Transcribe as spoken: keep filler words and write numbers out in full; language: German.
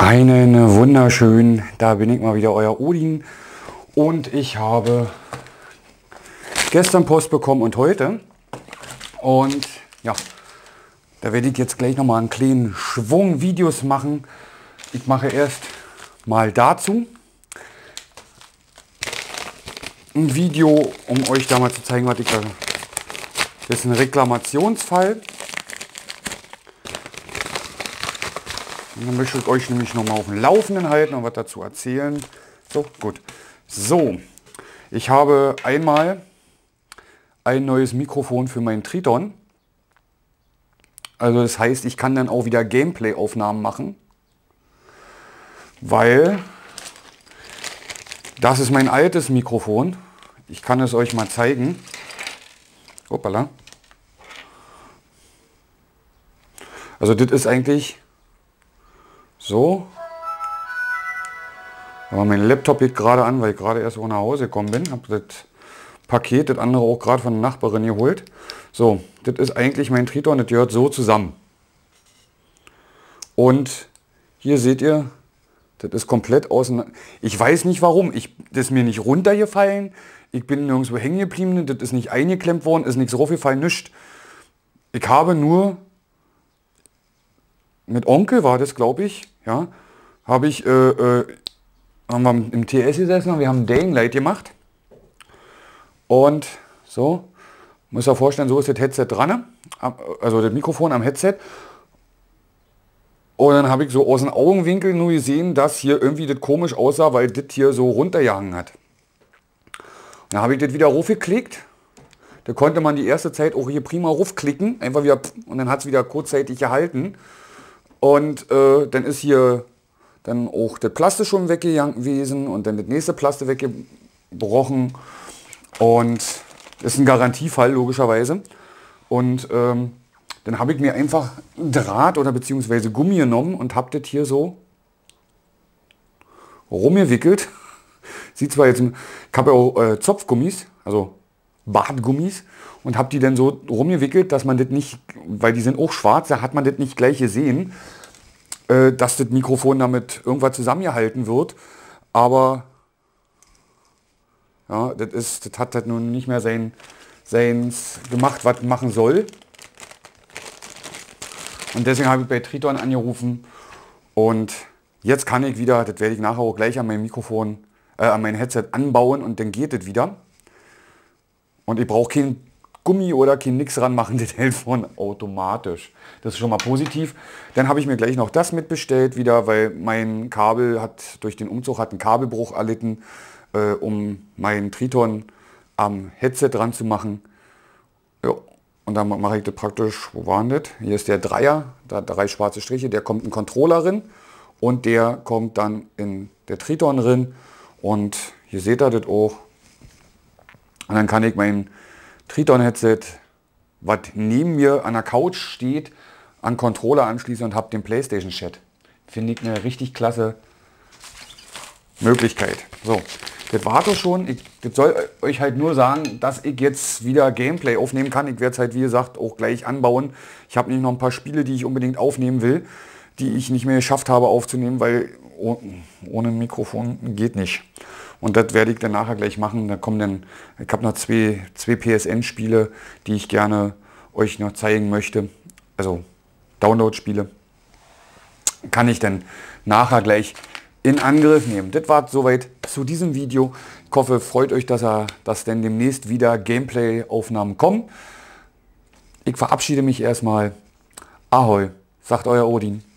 Einen wunderschönen, da bin ich mal wieder, euer Odin, und ich habe gestern Post bekommen und heute, und ja, da werde ich jetzt gleich nochmal einen kleinen Schwung Videos machen. Ich mache erst mal dazu ein Video, um euch da mal zu zeigen, was ich da... Das ist ein Reklamationsfall. Und dann möchte ich euch nämlich nochmal auf den Laufenden halten und was dazu erzählen. So, gut. So, ich habe einmal ein neues Mikrofon für meinen Tritton. Also das heißt, ich kann dann auch wieder Gameplay-Aufnahmen machen, weil das ist mein altes Mikrofon. Ich kann es euch mal zeigen. Hoppala. Also das ist eigentlich so. Aber mein Laptop geht gerade an, weil ich gerade erst auch nach Hause gekommen bin. Habe das Paket, das andere auch gerade von der Nachbarin geholt. So, das ist eigentlich mein Tritton, das gehört so zusammen. Und hier seht ihr, das ist komplett auseinander. Ich weiß nicht warum, ich, das ist mir nicht runtergefallen, ich bin nirgendwo hängen geblieben, das ist nicht eingeklemmt worden, ist nichts raufgefallen, nichts. Ich habe nur, mit Onkel war das, glaube ich, ja, habe ich, äh, äh, haben wir im T S gesessen und wir haben Daylight gemacht. Und so, muss ja vorstellen, so ist das Headset dran, also das Mikrofon am Headset. Und dann habe ich so aus dem Augenwinkel nur gesehen, dass hier irgendwie das komisch aussah, weil das hier so runtergehangen hat. Und dann habe ich das wieder raufgeklickt. Da konnte man die erste Zeit auch hier prima raufklicken, einfach wieder, und dann hat es wieder kurzzeitig gehalten. Und äh, dann ist hier dann auch das Plastik schon weggegangen gewesen und dann das nächste Plastik weggebrochen. Und das ist ein Garantiefall logischerweise. Und ähm, dann habe ich mir einfach Draht oder beziehungsweise Gummi genommen und habe das hier so rumgewickelt. Sieht zwar jetzt, ich habe ja auch äh, Zopfgummis, also Bartgummis, und habe die dann so rumgewickelt, dass man das nicht, weil die sind auch schwarz, da hat man das nicht gleich gesehen, äh, dass das Mikrofon damit irgendwas zusammengehalten wird. Aber ja, das, ist, das hat halt nun nicht mehr sein, seins gemacht, was machen soll. Und deswegen habe ich bei Tritton angerufen. Und jetzt kann ich wieder, das werde ich nachher auch gleich an mein Mikrofon, äh, an mein Headset anbauen und dann geht das wieder. Und ich brauche kein Gummi oder kein nix ran machen, das hält von automatisch. Das ist schon mal positiv. Dann habe ich mir gleich noch das mitbestellt wieder, weil mein Kabel hat, durch den Umzug hat einen Kabelbruch erlitten. Äh, um meinen Tritton am Headset dran zu machen. Jo. Und dann mache ich das praktisch, wo war denn das? Hier ist der Dreier, da drei schwarze Striche, der kommt in den Controller rein und der kommt dann in der Tritton rein. Und hier seht ihr das auch. Und dann kann ich mein Tritton-Headset, was neben mir an der Couch steht, an Controller anschließen und habe den PlayStation-Chat. Finde ich eine richtig klasse Möglichkeit. So. Das war das schon. Ich, das soll euch halt nur sagen, dass ich jetzt wieder Gameplay aufnehmen kann. Ich werde es halt, wie gesagt, auch gleich anbauen. Ich habe nämlich noch ein paar Spiele, die ich unbedingt aufnehmen will, die ich nicht mehr geschafft habe aufzunehmen, weil oh, ohne Mikrofon geht nicht. Und das werde ich dann nachher gleich machen. Da kommen dann, ich habe noch zwei, zwei P S N-Spiele, die ich gerne euch noch zeigen möchte. Also Download-Spiele. Kann ich dann nachher gleich in Angriff nehmen. Das war soweit zu diesem Video. Ich hoffe, freut euch, dass, er, dass denn demnächst wieder Gameplay-Aufnahmen kommen. Ich verabschiede mich erstmal. Ahoi, sagt euer Odin.